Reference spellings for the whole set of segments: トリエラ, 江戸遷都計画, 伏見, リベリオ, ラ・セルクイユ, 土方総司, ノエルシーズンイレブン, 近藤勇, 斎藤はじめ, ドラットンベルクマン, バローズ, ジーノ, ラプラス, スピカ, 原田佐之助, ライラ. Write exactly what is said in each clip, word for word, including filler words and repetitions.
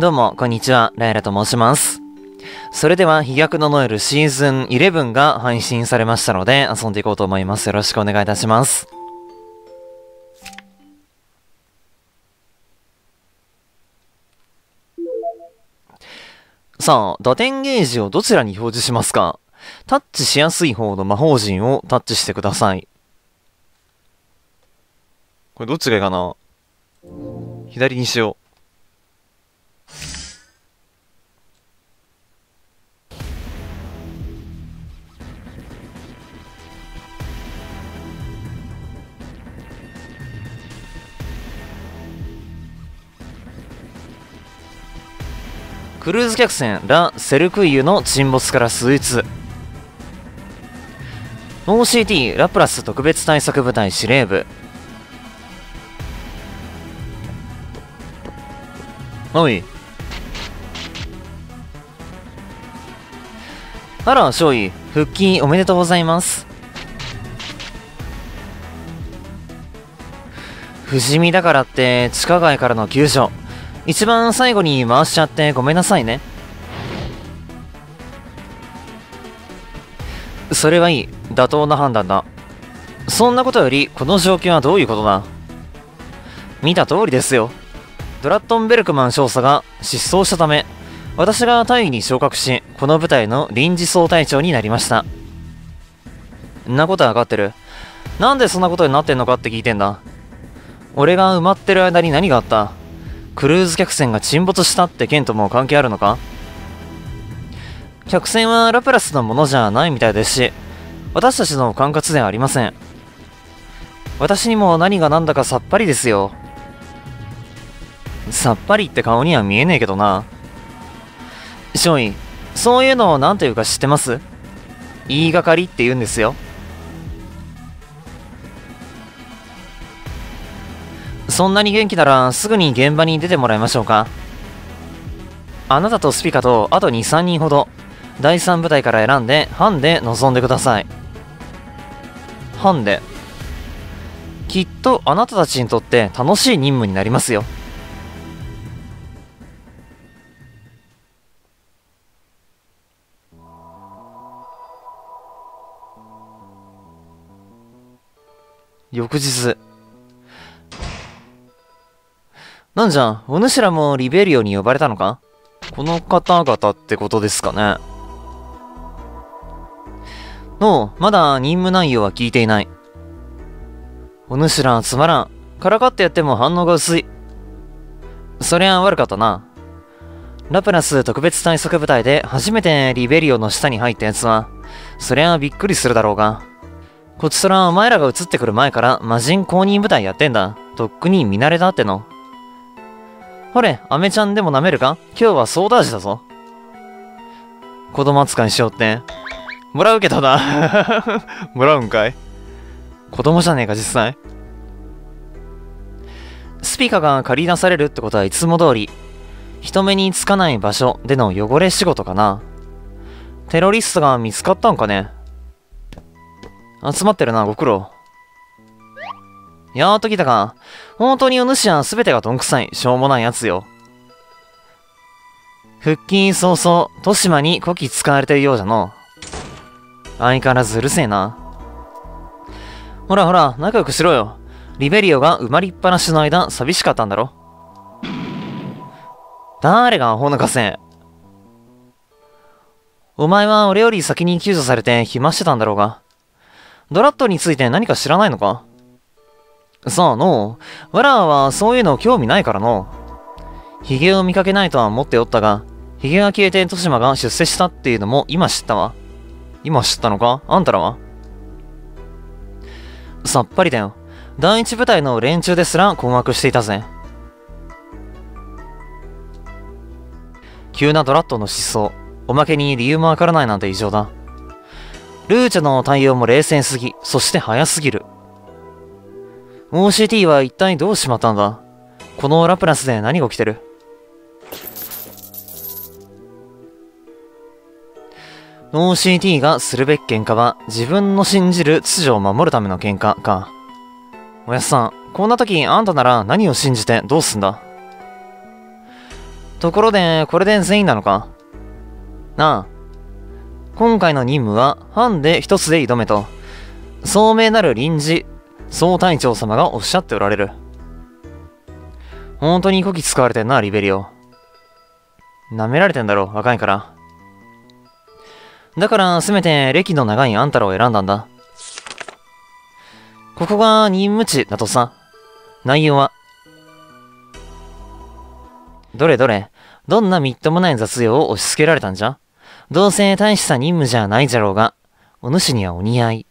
どうもこんにちは、ライラと申します。それでは飛躍のノエルシーズンイレブンが配信されましたので遊んでいこうと思います。よろしくお願いいたします。さあ、打点ゲージをどちらに表示しますか？タッチしやすい方の魔法陣をタッチしてください。これどっちがいいかな？左にしよう。クルーズ客船ラ・セルクイユの沈没からスイーツ。 オーシーティー ラプラス特別対策部隊司令部。おい、あら少尉、復帰おめでとうございます。不死身だからって地下街からの救助、一番最後に回しちゃってごめんなさいね。それはいい、妥当な判断だ。そんなことよりこの状況はどういうことだ？見た通りですよ。ドラットンベルクマン少佐が失踪したため、私が大尉に昇格し、この部隊の臨時総隊長になりました。んなことは分かってる。なんでそんなことになってんのかって聞いてんだ。俺が埋まってる間に何があった？クルーズ客船が沈没したって件とも関係あるのか？客船はラプラスのものじゃないみたいですし、私たちの管轄ではありません。私にも何が何だかさっぱりですよ。さっぱりって顔には見えねえけどな。少尉、そういうのを何というか知ってます？言いがかりって言うんですよ。そんなに元気ならすぐに現場に出てもらいましょうか。あなたとスピカとあと に,さん 人ほどだいさん部隊から選んで班で臨んでください。班できっとあなたたちにとって楽しい任務になりますよ。翌日。なんじゃ、お主らもリベリオに呼ばれたのか？この方々ってことですかね。のう、まだ任務内容は聞いていない。お主らつまらん。からかってやっても反応が薄い。そりゃ悪かったな。ラプラス特別対策部隊で初めてリベリオの下に入ったやつは、そりゃびっくりするだろうが。こちとらお前らが移ってくる前から魔人公認部隊やってんだ。とっくに見慣れたっての。ほれ、アメちゃんでも舐めるか？今日はソーダ味だぞ。子供扱いしようって。もらうけどな。もらうんかい？子供じゃねえか、実際。スピカが借り出されるってことはいつも通り、人目につかない場所での汚れ仕事かな。テロリストが見つかったんかね。集まってるな、ご苦労。やーっと来たか。本当にお主は全てがどんくさい、しょうもないやつよ。復帰早々、豊島にこき使われてるようじゃの。相変わらずうるせえな。ほらほら、仲良くしろよ。リベリオが埋まりっぱなしの間、寂しかったんだろ。誰がアホ抜かせ。お前は俺より先に救助されて暇してたんだろうが。ドラットについて何か知らないのか？さあのう、わらわはそういうの興味ないからのう。ヒゲを見かけないとは思っておったが、ヒゲが消えて豊島が出世したっていうのも今知ったわ。今知ったのか？あんたらは？さっぱりだよ。第一部隊の連中ですら困惑していたぜ。急なドラットの失踪、おまけに理由もわからないなんて異常だ。ルーチェの対応も冷静すぎ、そして早すぎる。オーシーティー は一体どうしまったんだ？このラプラスで何が起きてる？オーシーティー がするべき喧嘩は自分の信じる秩序を守るための喧嘩か。おやっさん、こんな時あんたなら何を信じてどうすんだ？ところで、これで全員なのかなあ。今回の任務は、班で一つで挑めと、聡明なる臨時、総隊長様がおっしゃっておられる。本当にこき使われてんな、リベリオ。舐められてんだろ、若いから。だから、せめて、歴の長いあんたらを選んだんだ。ここが任務地だとさ。内容は。どれどれ、どんなみっともない雑用を押し付けられたんじゃ？どうせ大した任務じゃないじゃろうが、お主にはお似合い。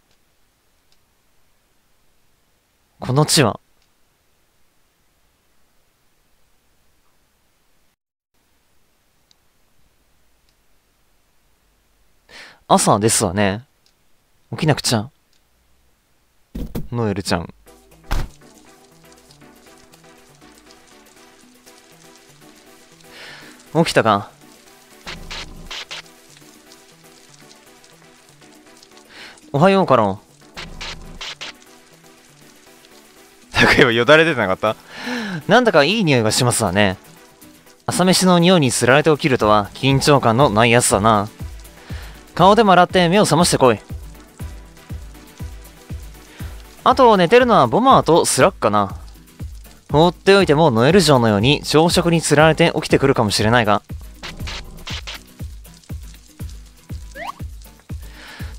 この地は。朝ですわね。起きなくちゃ。ノエルちゃん。起きたか。おはようかろう。なんか今よだれ出てなかった？なんだかいい匂いがしますわね。朝飯の匂いにつられて起きるとは緊張感のないやつだな。顔でも洗って目を覚ましてこい。あと寝てるのはボマーとスラックかな。放っておいてもノエル城のように朝食につられて起きてくるかもしれないが、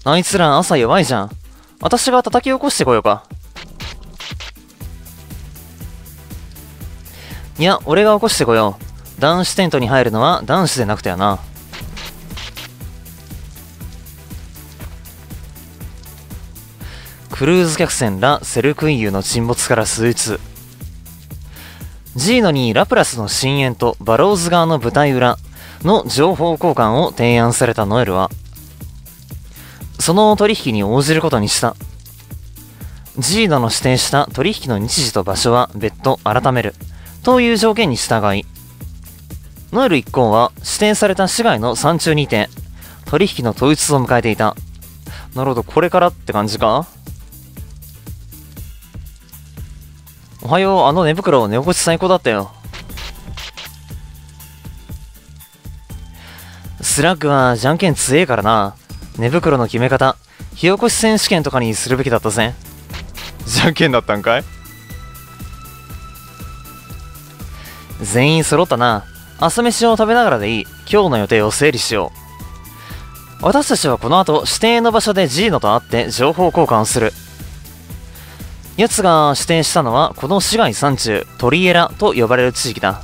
あいつら朝弱いじゃん。私が叩き起こしてこようか。いや、俺が起こしてこよう。男子テントに入るのは男子でなくてやな。クルーズ客船ラ・セルクイユの沈没から数日。ジーノにラプラスの深淵とバローズ側の舞台裏の情報交換を提案されたノエルは、その取引に応じることにした。ジーノの指定した取引の日時と場所は別途改めるという条件に従い、ノエル一行は指定された市街の山中にて取引の統一を迎えていた。なるほど、これからって感じか。おはよう、あの寝袋、寝心地最高だったよ。スラッグはじゃんけん強えからな。寝袋の決め方、火起こし選手権とかにするべきだったぜ。じゃんけんだったんかい。全員揃ったな。朝飯を食べながらでいい。今日の予定を整理しよう。私たちはこの後、指定の場所でジーノと会って情報交換をする。奴が指定したのはこの市街山中、トリエラと呼ばれる地域だ。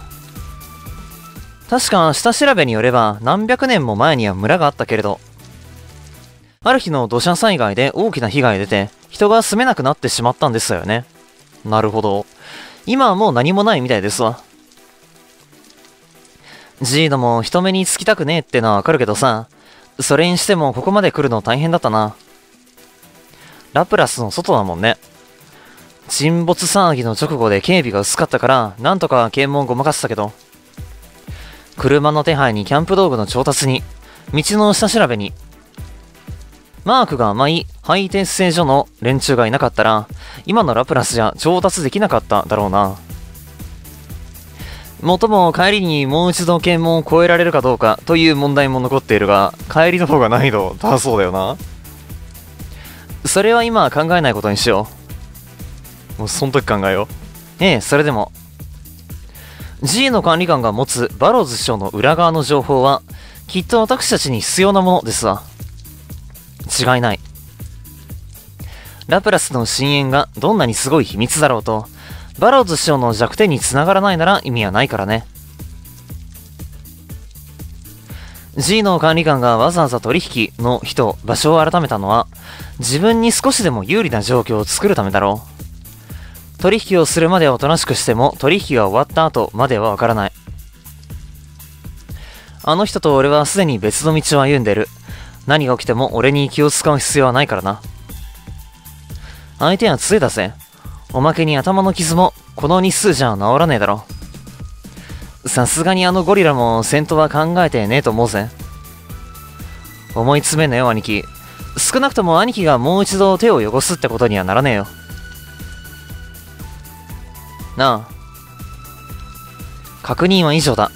確か下調べによれば何百年も前には村があったけれど、ある日の土砂災害で大きな被害が出て人が住めなくなってしまったんですよね。なるほど。今はもう何もないみたいですわ。ジーノも人目につきたくねえってのはわかるけどさ、それにしてもここまで来るの大変だったな。ラプラスの外だもんね。沈没騒ぎの直後で警備が薄かったから、なんとか検問ごまかしたけど、車の手配にキャンプ道具の調達に、道の下調べに、マークが甘い配達製所の連中がいなかったら、今のラプラスじゃ調達できなかっただろうな。もとも帰りにもう一度検問を越えられるかどうかという問題も残っているが、帰りの方が難易度高そうだよな。それは今は考えないことにしよう。もうその時考えよう。ええ、それでも G の管理官が持つバローズ省の裏側の情報はきっと私たちに必要なものですわ。違いない。ラプラスの深淵がどんなにすごい秘密だろうと、バローズ省の弱点につながらないなら意味はないからね。 G の管理官がわざわざ取引の日と場所を改めたのは、自分に少しでも有利な状況を作るためだろう。取引をするまではおとなしくしても、取引が終わった後まではわからない。あの人と俺はすでに別の道を歩んでる。何が起きても俺に気を使う必要はないからな。相手は杖だぜ。おまけに頭の傷もこの日数じゃ治らねえだろ。さすがにあのゴリラも戦闘は考えてねえと思うぜ。思い詰めんなよ兄貴。少なくとも兄貴がもう一度手を汚すってことにはならねえよ。なあ、確認は以上だ。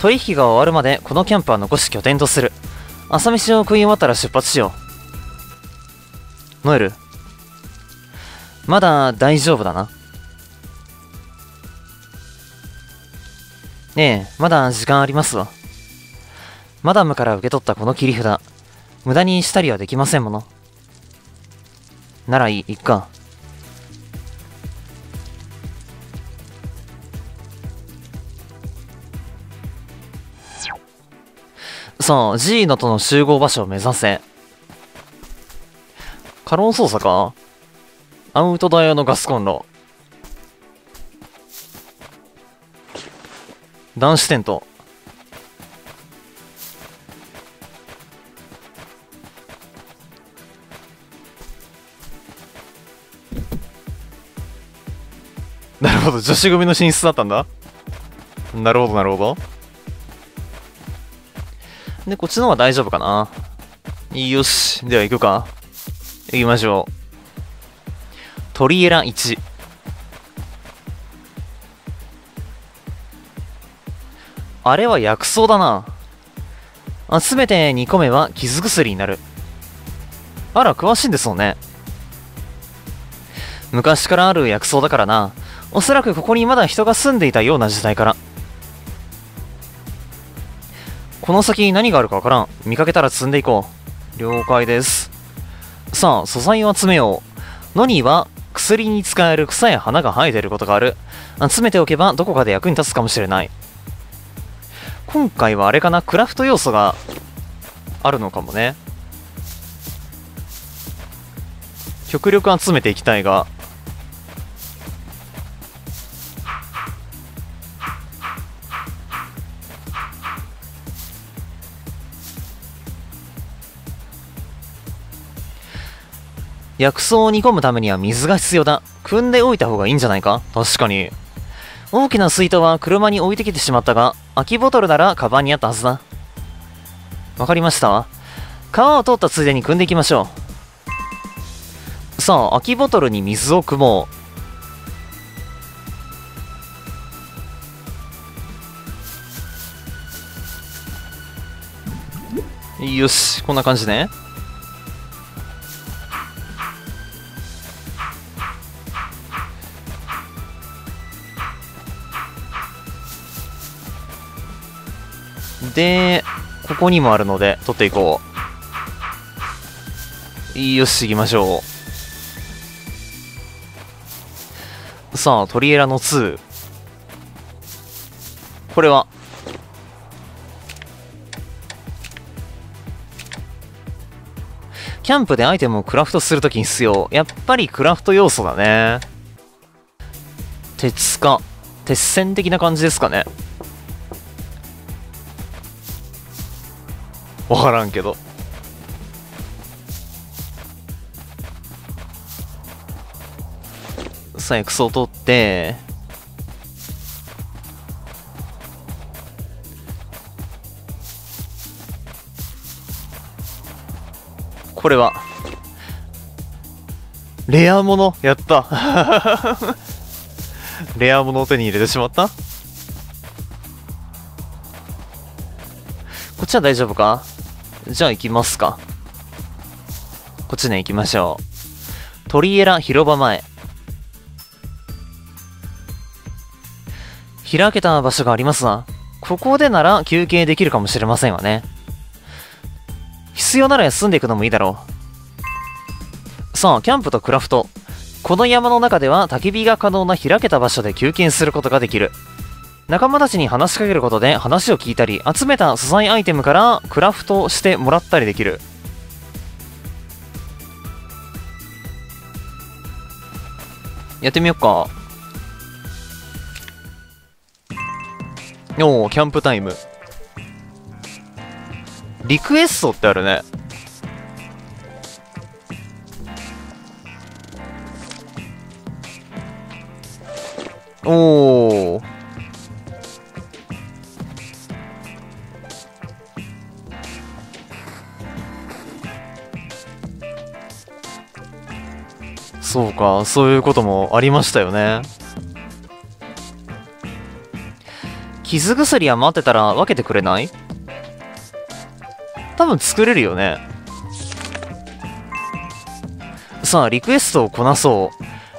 取引が終わるまでこのキャンプは残し拠点とする。朝飯を食い終わったら出発しよう。ノエル、まだ大丈夫だな。ねえ、まだ時間ありますわ。マダムから受け取ったこの切り札、無駄にしたりはできませんもの。ならいい、いっか。さあ、ジーノとの集合場所を目指せ。カロン操作か。アウトドア用のガスコンロ、男子テント、なるほど、女子組の寝室だったんだ。なるほどなるほど。で、こっちの方は大丈夫かな。よし、では行くか。行きましょう。トリエラいち。あれは薬草だな。集めてにこめは傷薬になる。あら、詳しいんですもんね。昔からある薬草だからな。おそらくここにまだ人が住んでいたような時代から。この先何があるかわからん。見かけたら積んでいこう。了解です。さあ、素材を集めよう。ノニーは薬に使える草や花が生えていることがある。集めておけばどこかで役に立つかもしれない。今回はあれかな、クラフト要素があるのかもね。極力集めていきたいが、薬草を煮込むためには水が必要だ。汲んでおいた方がいいんじゃないか。確かに。大きな水筒は車に置いてきてしまったが、空きボトルならカバンにあったはずだ。わかりました。川を通ったついでに汲んでいきましょう。さあ、空きボトルに水を汲もう。よし、こんな感じね。で、ここにもあるので取っていこう。よし、行きましょう。さあ、トリエラのに。これはキャンプでアイテムをクラフトするときに必要。やっぱりクラフト要素だね。鉄か鉄線的な感じですかね。わからんけど。さあ、薬草を取ってこれはレアものやった。レアものを手に入れてしまった。こっちは大丈夫か。じゃあ行きますか。こっちね、行きましょう。トリエラ広場前。開けた場所がありますな。ここでなら休憩できるかもしれませんわね。必要なら休んでいくのもいいだろう。さあ、キャンプとクラフト。この山の中では焚き火が可能な開けた場所で休憩することができる。仲間たちに話しかけることで話を聞いたり、集めた素材アイテムからクラフトしてもらったりできる。やってみよっか。おー、キャンプタイム。リクエストってあるね。おお。そうか、そういうこともありましたよね。傷薬は待ってたら分けてくれない？多分作れるよね。さあ、リクエストをこなそ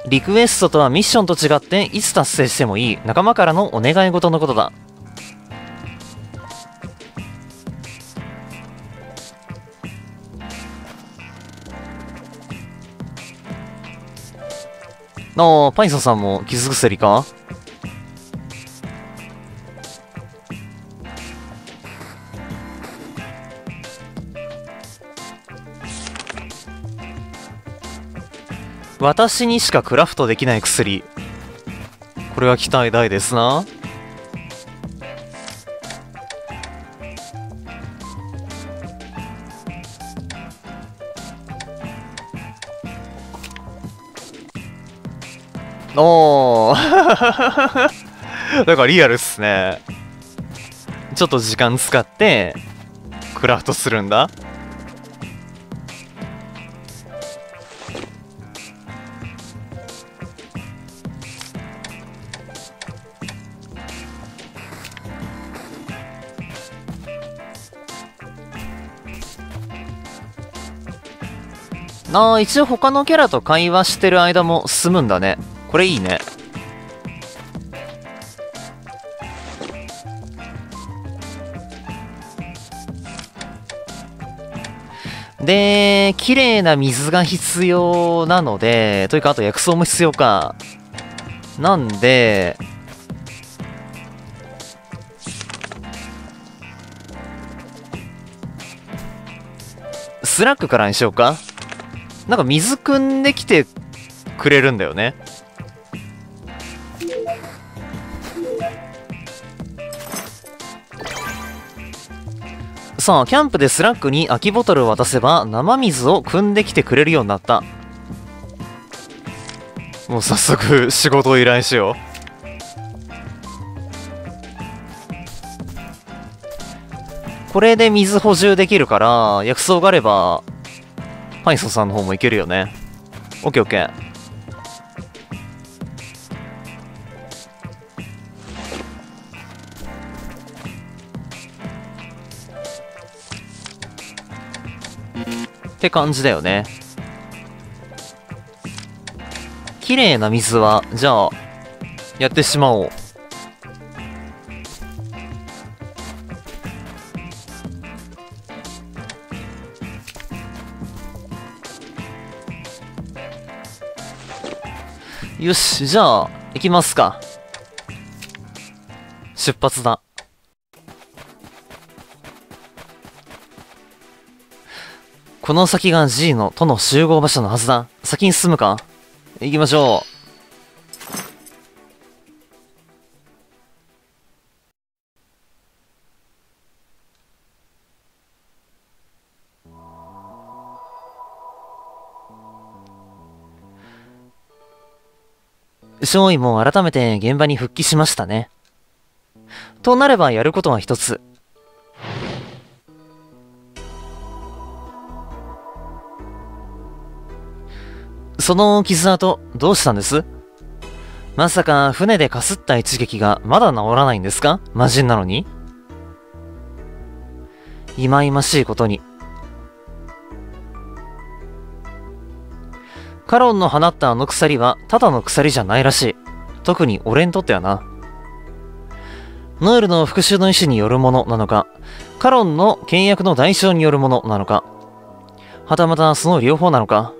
う。リクエストとはミッションと違って、いつ達成してもいい仲間からのお願い事のことだ。ああ、パイソンさんも傷薬か？私にしかクラフトできない薬。これは期待大ですな。おーだからリアルっすね。ちょっと時間使ってクラフトするんだ。あー、一応他のキャラと会話してる間も進むんだね。これいいね。で、綺麗な水が必要なので、というかあと薬草も必要か。なんで、スラックからにしようか。なんか水汲んできてくれるんだよね。さあ、キャンプでスラックに空きボトルを渡せば生水を汲んできてくれるようになった。もう早速仕事を依頼しよう。これで水補充できるから、薬草があればパイソンさんの方もいけるよね。オッケーオッケー。って感じだよね。綺麗な水はじゃあやってしまおう。よし、じゃあ行きますか。出発だ。この先が G の都の集合場所のはずだ。先に進むか？行きましょう。少尉も改めて現場に復帰しましたね。となればやることは一つ。その傷跡、どうしたんです？まさか船でかすった一撃がまだ治らないんですか？魔人なのに。忌々しいことに。カロンの放ったあの鎖はただの鎖じゃないらしい。特に俺にとってはな。ノエルの復讐の意思によるものなのか、カロンの倹約の代償によるものなのか、はたまたその両方なのか。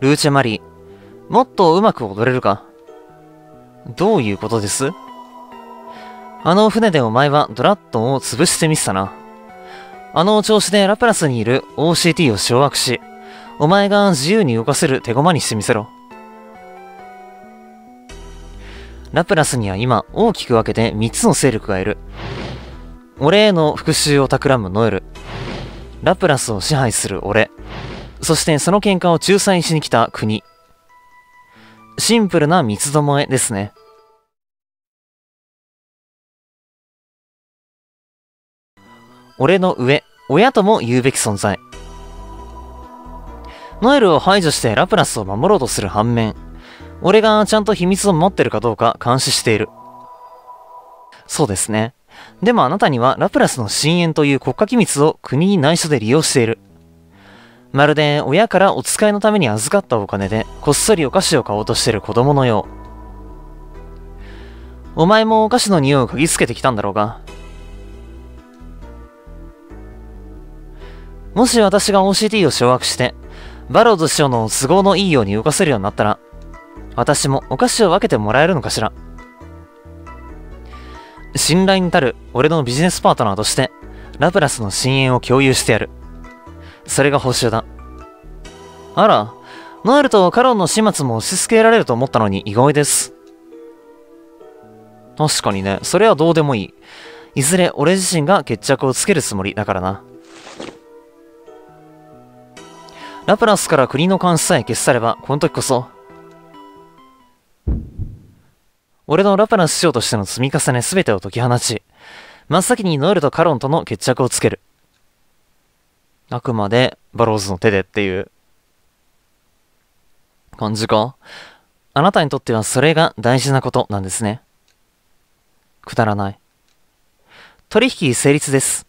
ルーチェマリー、もっとうまく踊れるか？どういうことです？あの船でお前はドラッドンを潰してみせたな。あの調子でラプラスにいる オーシーティー を掌握し、お前が自由に動かせる手駒にしてみせろ。ラプラスには今大きく分けてみっつの勢力がいる。俺への復讐を企むノエル、ラプラスを支配する俺、そしてその喧嘩を仲裁しに来た国。シンプルな三つどもえですね。俺の上、親とも言うべき存在。ノエルを排除してラプラスを守ろうとする反面、俺がちゃんと秘密を持ってるかどうか監視している。そうですね。でもあなたにはラプラスの深淵という国家機密を国に内緒で利用している。まるで親からお使いのために預かったお金でこっそりお菓子を買おうとしている子供のよう。お前もお菓子の匂いを嗅ぎつけてきたんだろうが。もし私が オーシーティー を掌握して、バロード師匠の都合のいいように動かせるようになったら、私もお菓子を分けてもらえるのかしら。信頼に足る俺のビジネスパートナーとして、ラプラスの深淵を共有してやる。それが報酬だ。あら、ノエルとカロンの始末も押し付けられると思ったのに意外です。確かにね、それはどうでもいい。いずれ俺自身が決着をつけるつもりだからな。ラプラスから国の監視さえ消し去れば、この時こそ、俺のラプラス師匠としての積み重ね全てを解き放ち、真っ先にノエルとカロンとの決着をつける。あくまで、バローズの手でっていう感じか。あなたにとってはそれが大事なことなんですね。くだらない。取引成立です。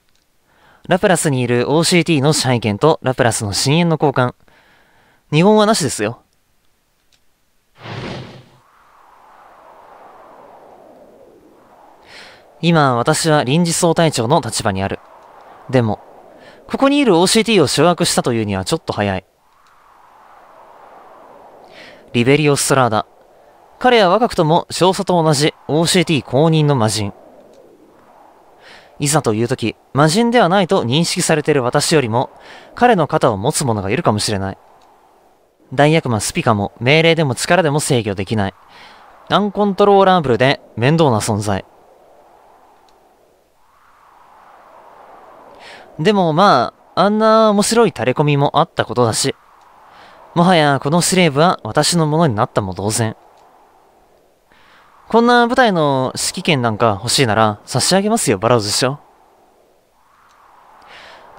ラプラスにいる オーシーティー の支配権とラプラスの深淵の交換。日本はなしですよ。今、私は臨時総隊長の立場にある。でも、ここにいる オーシーティー を掌握したというにはちょっと早い。リベリオ・ストラーダ。彼は若くとも少佐と同じ オーシーティー 公認の魔人。いざという時、魔人ではないと認識されている私よりも、彼の肩を持つ者がいるかもしれない。大悪魔スピカも命令でも力でも制御できない。アンコントローラブルで面倒な存在。でもまあ、あんな面白い垂れ込みもあったことだし、もはやこの司令部は私のものになったも同然。こんな舞台の指揮権なんか欲しいなら差し上げますよ、バローズ師匠。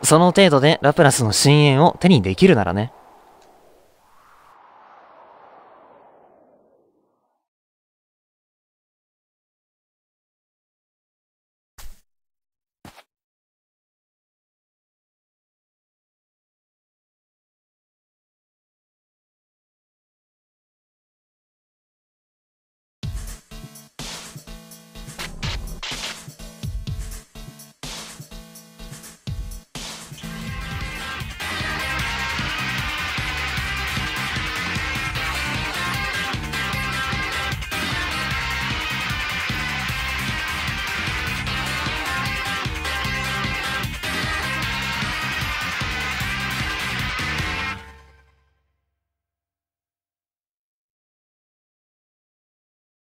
その程度でラプラスの深淵を手にできるならね。